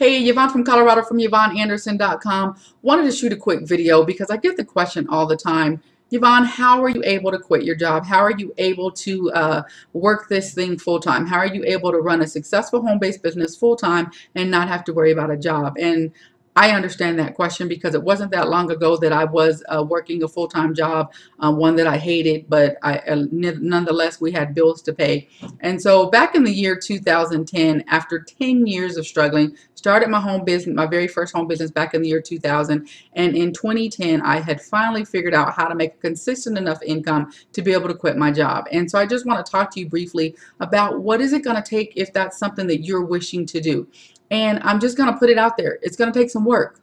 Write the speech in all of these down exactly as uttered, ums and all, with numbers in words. Hey, Yvonne from Colorado from Yvonne Anderson dot com. Wanted to shoot a quick video because I get the question all the time. Yvonne, how are you able to quit your job? How are you able to uh, work this thing full-time? How are you able to run a successful home-based business full-time and not have to worry about a job? And I understand that question because it wasn't that long ago that I was uh, working a full-time job, uh, one that I hated, but I, uh, nonetheless, we had bills to pay. And so back in the year two thousand ten, after ten years of struggling, started my home business, my very first home business back in the year two thousand. And in twenty ten, I had finally figured out how to make a consistent enough income to be able to quit my job. And so I just want to talk to you briefly about what is it going to take if that's something that you're wishing to do. And I'm just going to put it out there. It's going to take some work.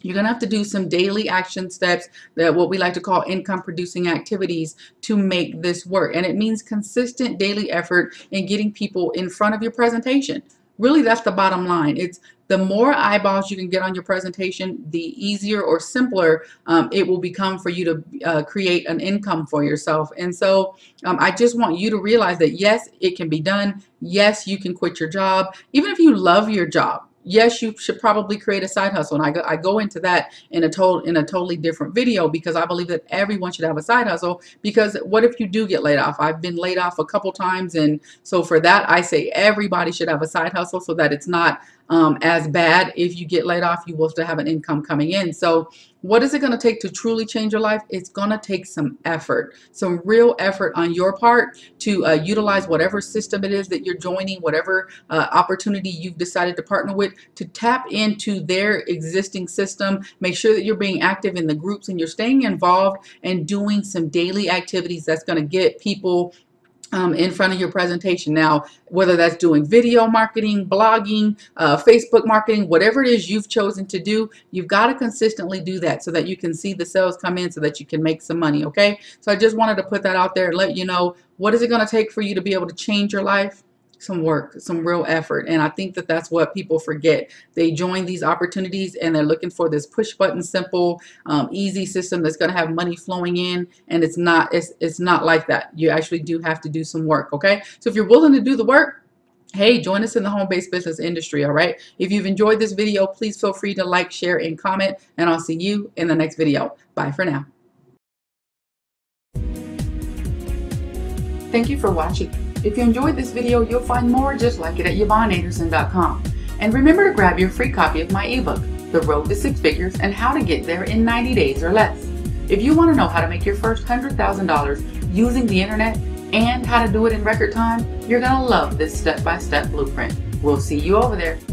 You're going to have to do some daily action steps, that what we like to call income producing activities, to make this work. And it means consistent daily effort in getting people in front of your presentation. Really, that's the bottom line. It's the more eyeballs you can get on your presentation, the easier or simpler um, it will become for you to uh, create an income for yourself. And so um, I just want you to realize that, yes, it can be done. Yes, you can quit your job. Even if you love your job, yes, you should probably create a side hustle. And I go, I go into that in a, to in a totally different video, because I believe that everyone should have a side hustle, because what if you do get laid off? I've been laid off a couple times. And so for that, I say everybody should have a side hustle so that it's not Um, as bad. If you get laid off, you will still have an income coming in. So what is it going to take to truly change your life? It's going to take some effort, some real effort on your part to uh, utilize whatever system it is that you're joining, whatever uh, opportunity you've decided to partner with, to tap into their existing system. Make sure that you're being active in the groups and you're staying involved and doing some daily activities that's going to get people Um, in front of your presentation. Now, whether that's doing video marketing, blogging, uh, Facebook marketing, whatever it is you've chosen to do, you've got to consistently do that so that you can see the sales come in, so that you can make some money. Okay, so I just wanted to put that out there and let you know, what is it going to take for you to be able to change your life? Some work, some real effort. And I think that that's what people forget. They join these opportunities and they're looking for this push button, simple, um, easy system that's going to have money flowing in. And it's not, it's, it's not like that. You actually do have to do some work. Okay. So if you're willing to do the work, hey, join us in the home-based business industry. All right. If you've enjoyed this video, please feel free to like, share, and comment, and I'll see you in the next video. Bye for now. Thank you for watching. If you enjoyed this video, you'll find more just like it at Yvonne Anderson dot com. And remember to grab your free copy of my ebook, The Road to Six Figures and How to Get There in ninety days or Less. If you want to know how to make your first one hundred thousand dollars using the internet and how to do it in record time, you're going to love this step-by-step blueprint. We'll see you over there.